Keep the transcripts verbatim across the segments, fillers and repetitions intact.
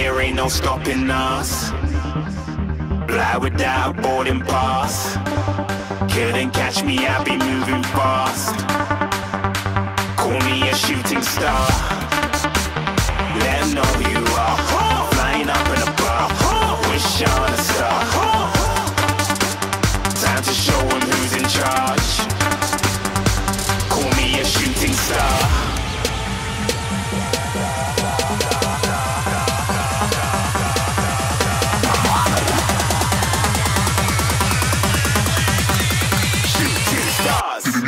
there ain't no stopping us. Fly without boarding pass. Couldn't catch me, I be moving fast. Call me a shooting star. Let 'em know who you are. Flying up in a bar. Wish on a star. Time to show 'em who's in charge. Call me a shooting star.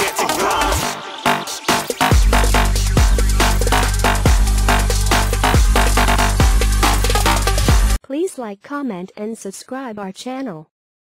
Get to cross. Please like, comment and subscribe our channel.